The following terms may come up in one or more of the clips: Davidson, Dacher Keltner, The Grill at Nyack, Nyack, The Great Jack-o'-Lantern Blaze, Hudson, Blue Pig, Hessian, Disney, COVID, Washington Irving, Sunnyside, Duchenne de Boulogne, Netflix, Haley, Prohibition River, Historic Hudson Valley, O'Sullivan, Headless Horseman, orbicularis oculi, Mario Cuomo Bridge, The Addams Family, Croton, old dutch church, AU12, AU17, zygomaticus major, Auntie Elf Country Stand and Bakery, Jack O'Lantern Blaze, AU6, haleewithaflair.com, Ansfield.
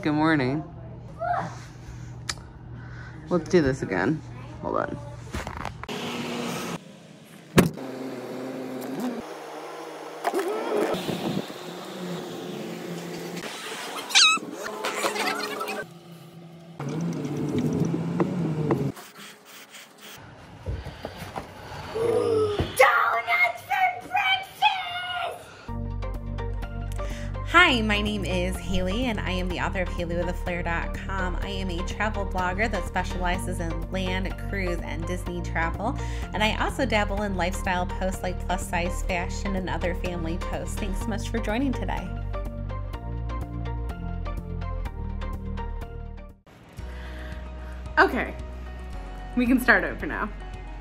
Good morning. Let's do this again. Hold on. Hi, my name is Haley and I am the author of haleewithaflair.com. I am a travel blogger that specializes in land, cruise, and Disney travel. And I also dabble in lifestyle posts like plus size fashion and other family posts. Thanks so much for joining today. Okay, we can start over now.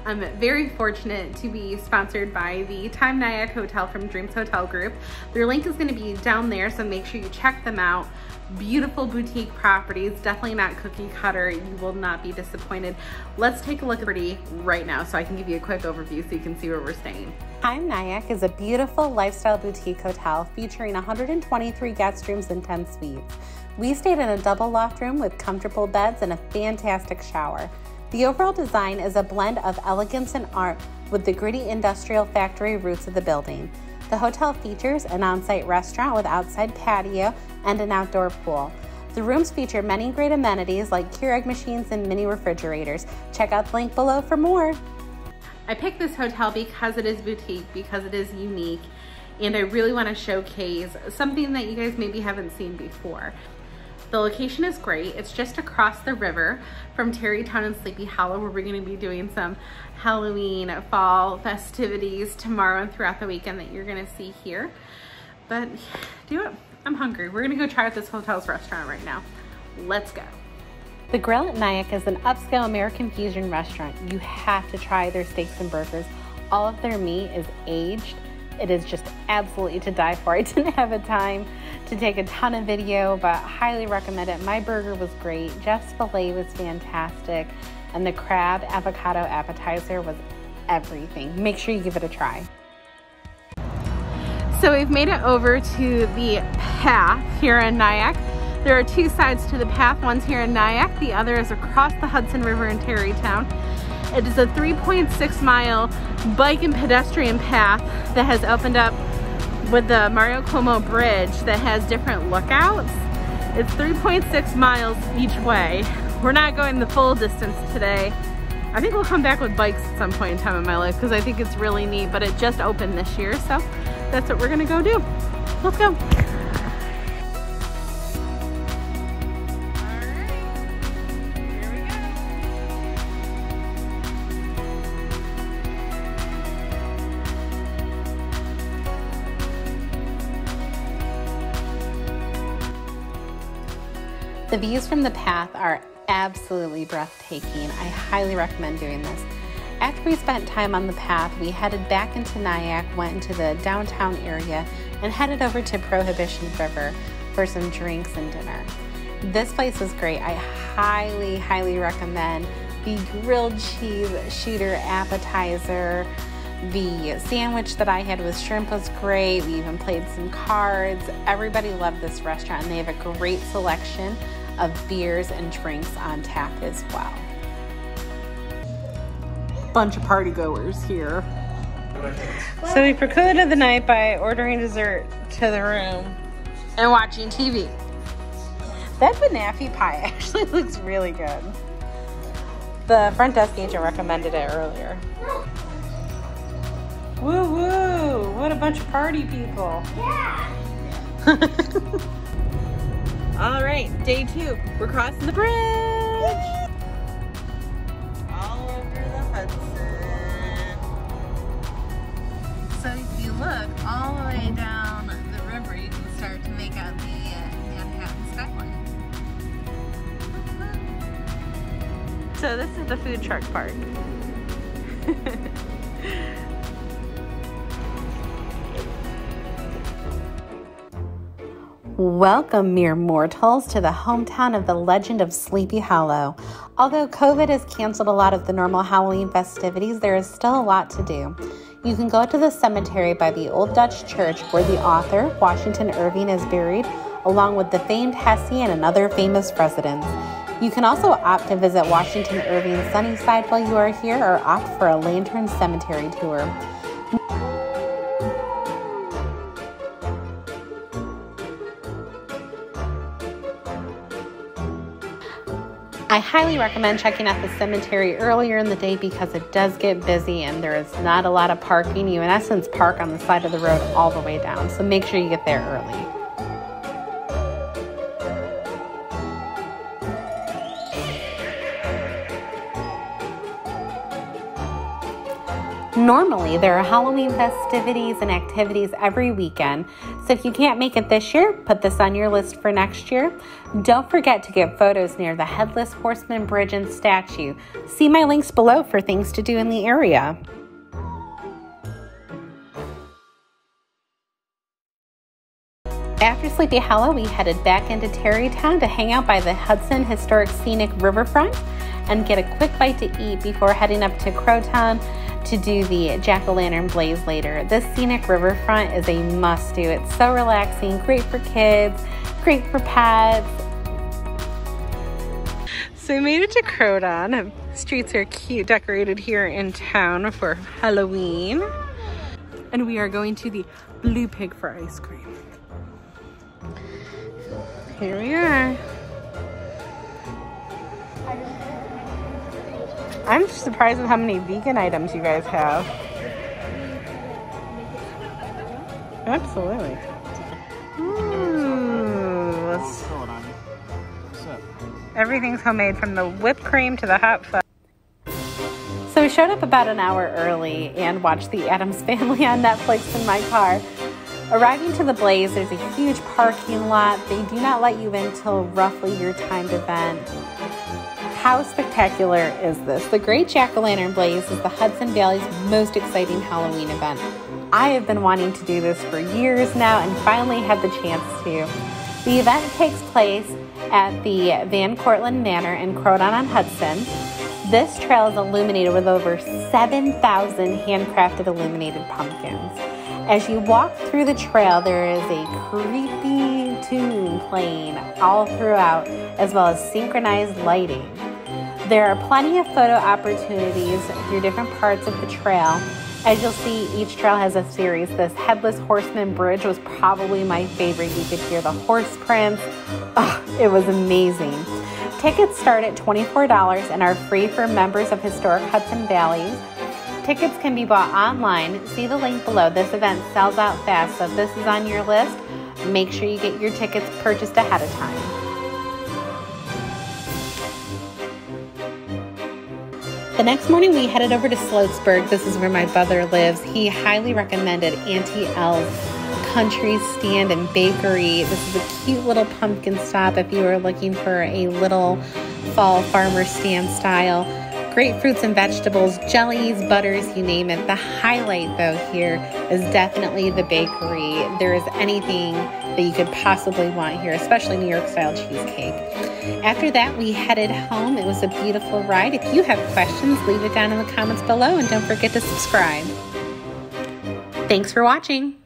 I'm very fortunate to be sponsored by the Time Nyack Hotel from Dreams Hotel Group. Their link is gonna be down there, so make sure you check them out. Beautiful boutique properties, definitely not cookie cutter. You will not be disappointed. Let's take a look at it right now so I can give you a quick overview so you can see where we're staying. Time Nyack is a beautiful lifestyle boutique hotel featuring 123 guest rooms and 10 suites. We stayed in a double loft room with comfortable beds and a fantastic shower. The overall design is a blend of elegance and art with the gritty industrial factory roots of the building. The hotel features an on-site restaurant with outside patio and an outdoor pool. The rooms feature many great amenities like Keurig machines and mini refrigerators. Check out the link below for more. I picked this hotel because it is boutique, because it is unique, and I really want to showcase something that you guys maybe haven't seen before. The location is great. It's just across the river from Tarrytown and Sleepy Hollow, where we're going to be doing some Halloween fall festivities tomorrow and throughout the weekend that you're going to see here. But do it. I'm hungry. We're going to go try out this hotel's restaurant right now. Let's go. The Grill at Nyack is an upscale American fusion restaurant. You have to try their steaks and burgers. All of their meat is aged. It is just absolutely to die for. I didn't have a time to take a ton of video, but highly recommend it. My burger was great. Jeff's filet was fantastic. And the crab avocado appetizer was everything. Make sure you give it a try. So we've made it over to the path here in Nyack. There are two sides to the path. One's here in Nyack. The other is across the Hudson River in Tarrytown. It is a 3.6-mile bike and pedestrian path that has opened up with the Mario Cuomo Bridge that has different lookouts. It's 3.6 miles each way. We're not going the full distance today. I think we'll come back with bikes at some point in time in my life because I think it's really neat, but it just opened this year, so that's what we're gonna go do. Let's go. The views from the path are absolutely breathtaking. I highly recommend doing this. After we spent time on the path, we headed back into Nyack, went into the downtown area, and headed over to Prohibition River for some drinks and dinner. This place is great. I highly, highly recommend the grilled cheese shooter appetizer. The sandwich that I had with shrimp was great. We even played some cards. Everybody loved this restaurant, and they have a great selection of beers and drinks on tap as well. Bunch of party goers here. So we concluded the night by ordering dessert to the room and watching TV. That banoffee pie actually looks really good. The front desk agent recommended it earlier. Woo woo, what a bunch of party people. Yeah. All right, day two. We're crossing the bridge. All over the Hudson. So if you look all the way down the river, you can start to make out the Manhattan skyline. So this is the food truck park. Welcome, mere mortals, to the hometown of the legend of Sleepy Hollow. Although COVID has canceled a lot of the normal Halloween festivities, there is still a lot to do. You can go to the cemetery by the Old Dutch Church where the author, Washington Irving, is buried, along with the famed Hessian and other famous residents. You can also opt to visit Washington Irving's Sunnyside while you are here, or opt for a Lantern Cemetery tour. I highly recommend checking out the cemetery earlier in the day because it does get busy and there is not a lot of parking. You, in essence, park on the side of the road all the way down, so make sure you get there early. Normally, there are Halloween festivities and activities every weekend, so if you can't make it this year, put this on your list for next year. Don't forget to get photos near the Headless Horseman Bridge and statue. See my links below for things to do in the area. After Sleepy Hollow, we headed back into Tarrytown to hang out by the Hudson Historic Scenic Riverfront and get a quick bite to eat before heading up to Croton to do the Jack-o'-Lantern Blaze later. This scenic riverfront is a must-do. It's so relaxing, great for kids, great for pets. So we made it to Croton. Streets are cute, decorated here in town for Halloween. And we are going to the Blue Pig for ice cream. Here we are. I'm surprised at how many vegan items you guys have. Absolutely. Ooh, everything's homemade from the whipped cream to the hot fudge. So we showed up about an hour early and watched The Addams Family on Netflix in my car. Arriving to the Blaze, there's a huge parking lot. They do not let you in till roughly your timed event. How spectacular is this? The Great Jack-o'-Lantern Blaze is the Hudson Valley's most exciting Halloween event. I have been wanting to do this for years now and finally had the chance to. The event takes place at the Van Cortlandt Manor in Croton-on-Hudson. This trail is illuminated with over 7,000 handcrafted illuminated pumpkins. As you walk through the trail, there is a creepy tune playing all throughout, as well as synchronized lighting. There are plenty of photo opportunities through different parts of the trail. As you'll see, each trail has a series. This Headless Horseman Bridge was probably my favorite. You could hear the horse prints. Oh, it was amazing. Tickets start at $24 and are free for members of Historic Hudson Valley. Tickets can be bought online. See the link below. This event sells out fast, so if this is on your list, make sure you get your tickets purchased ahead of time. The next morning, we headed over to Sloatsburg. This is where my brother lives. He highly recommended Auntie Elf Country Stand and Bakery. This is a cute little pumpkin stop if you are looking for a little fall farmer stand style. Great fruits and vegetables, jellies, butters, you name it. The highlight, though, here is definitely the bakery. There is anything that you could possibly want here, especially New York-style cheesecake. After that, we headed home. It was a beautiful ride. If you have questions, leave it down in the comments below, and don't forget to subscribe. Thanks for watching.